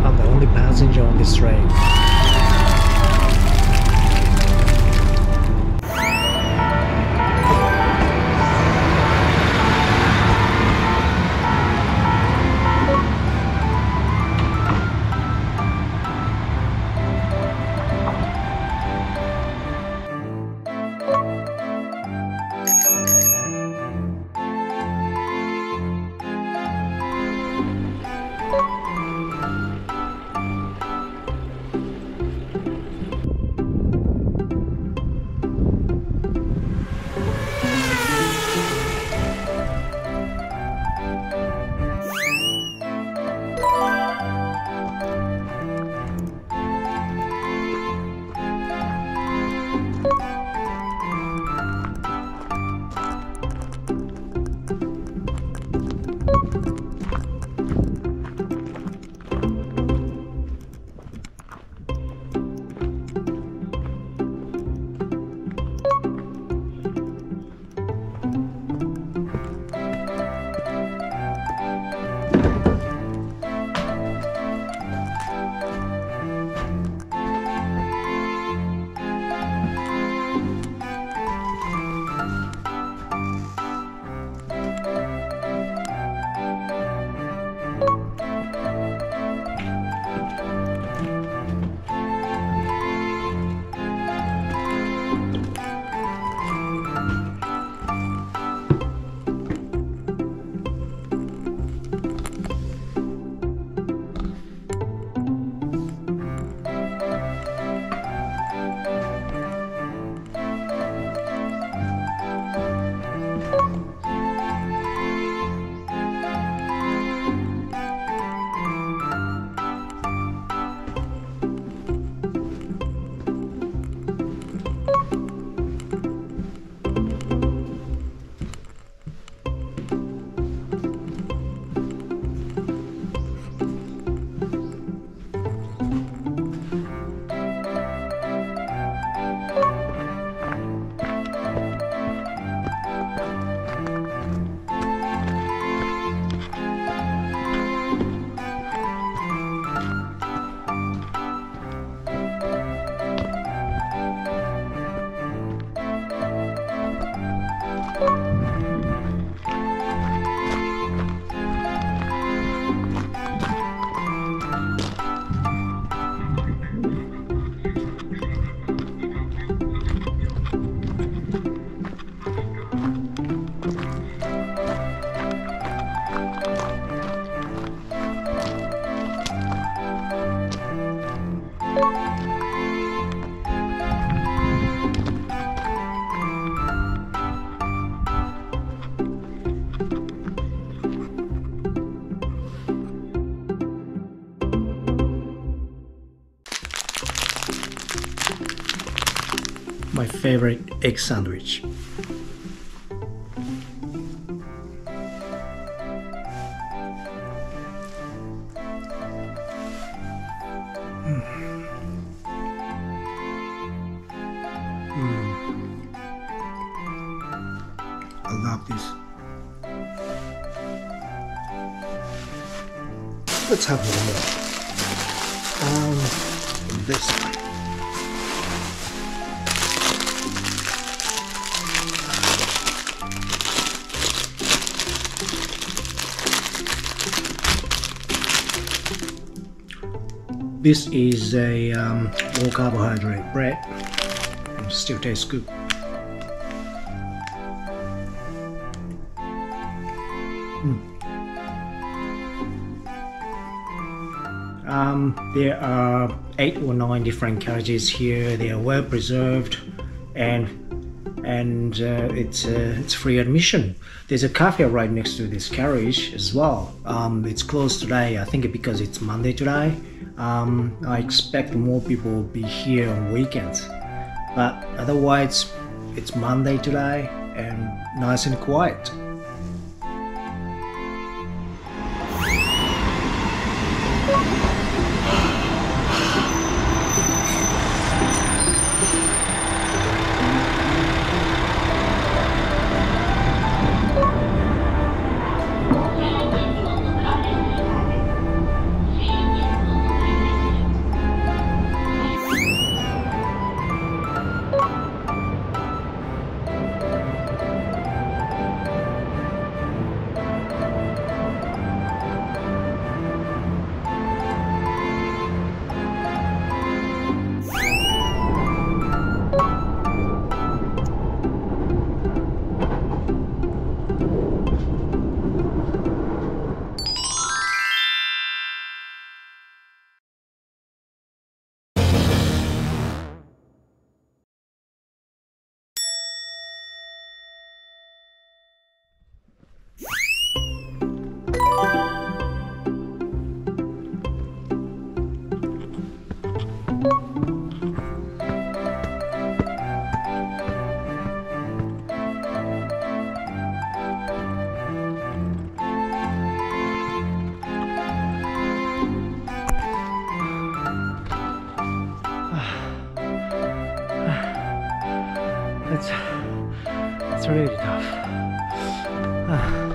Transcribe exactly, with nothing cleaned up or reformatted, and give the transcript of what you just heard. I'm the only passenger on this train. My favorite egg sandwich. Mm. Mm. I love this. Let's have one more. Um, this one. This is a um, low carbohydrate bread, and still tastes good. Mm. Um, there are eight or nine different carriages here. They are well preserved, and and uh, it's uh, it's free admission. There's a cafe right next to this carriage as well. Um, it's closed today, I think, because it's Monday today. Um, I expect more people will be here on weekends, but otherwise it's Monday today and nice and quiet. really tough.